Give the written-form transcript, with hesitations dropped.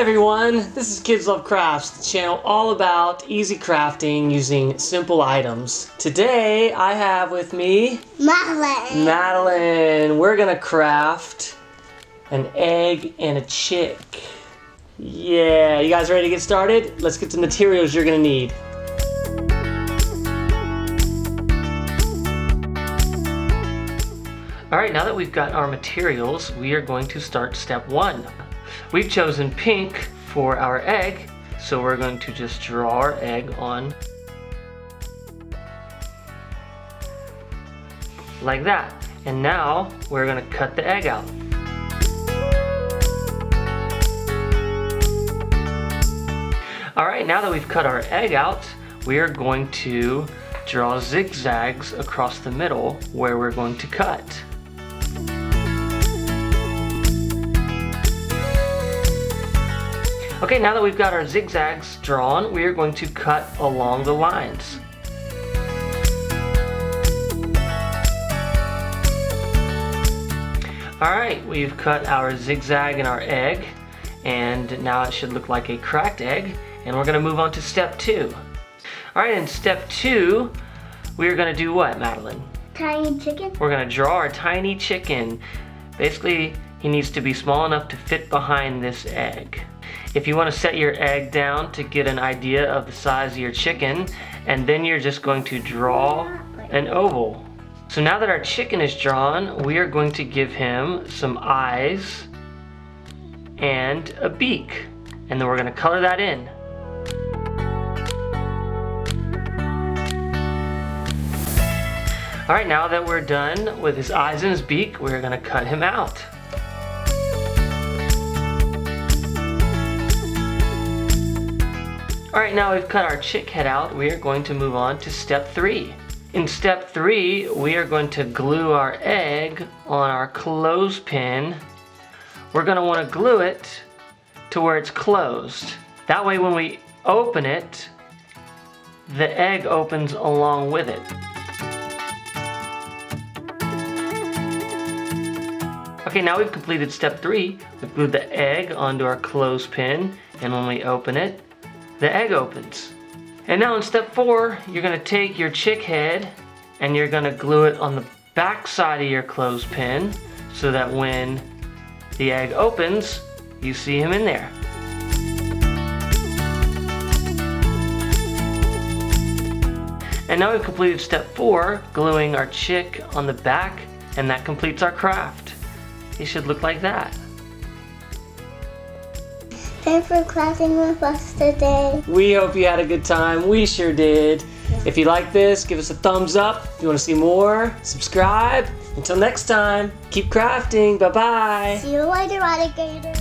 Hey everyone, this is Kids Love Crafts, the channel all about easy crafting using simple items. Today I have with me Madeline. We're gonna craft an egg and a chick. Yeah, you guys ready to get started? Let's get the materials you're gonna need. Alright, now that we've got our materials, we are going to start step one. We've chosen pink for our egg, so we're going to just draw our egg on like that. And now we're going to cut the egg out. Alright, now that we've cut our egg out, we are going to draw zigzags across the middle where we're going to cut. Okay, now that we've got our zigzags drawn, we are going to cut along the lines. Alright, we've cut our zigzag and our egg, and now it should look like a cracked egg, and we're going to move on to step two. Alright, in step two, we're going to do what, Madeline? Tiny chicken. We're going to draw our tiny chicken. Basically, he needs to be small enough to fit behind this egg. If you want to set your egg down to get an idea of the size of your chicken, and then you're just going to draw an oval. So now that our chicken is drawn, we are going to give him some eyes and a beak. And then we're going to color that in. Alright, now that we're done with his eyes and his beak, we're going to cut him out. Alright, now we've cut our chick head out, we are going to move on to step three. In step three, we are going to glue our egg on our clothespin. We're going to want to glue it to where it's closed. That way when we open it, the egg opens along with it. Okay, now we've completed step three. We've glued the egg onto our clothespin, and when we open it, the egg opens. And now in step four, you're going to take your chick head and you're going to glue it on the back side of your clothespin so that when the egg opens, you see him in there. And now we've completed step four, gluing our chick on the back, and that completes our craft. It should look like that. Thanks for crafting with us today. We hope you had a good time. We sure did. Yeah. If you like this, give us a thumbs up. If you want to see more, subscribe. Until next time, keep crafting. Bye-bye. See you later, alligator.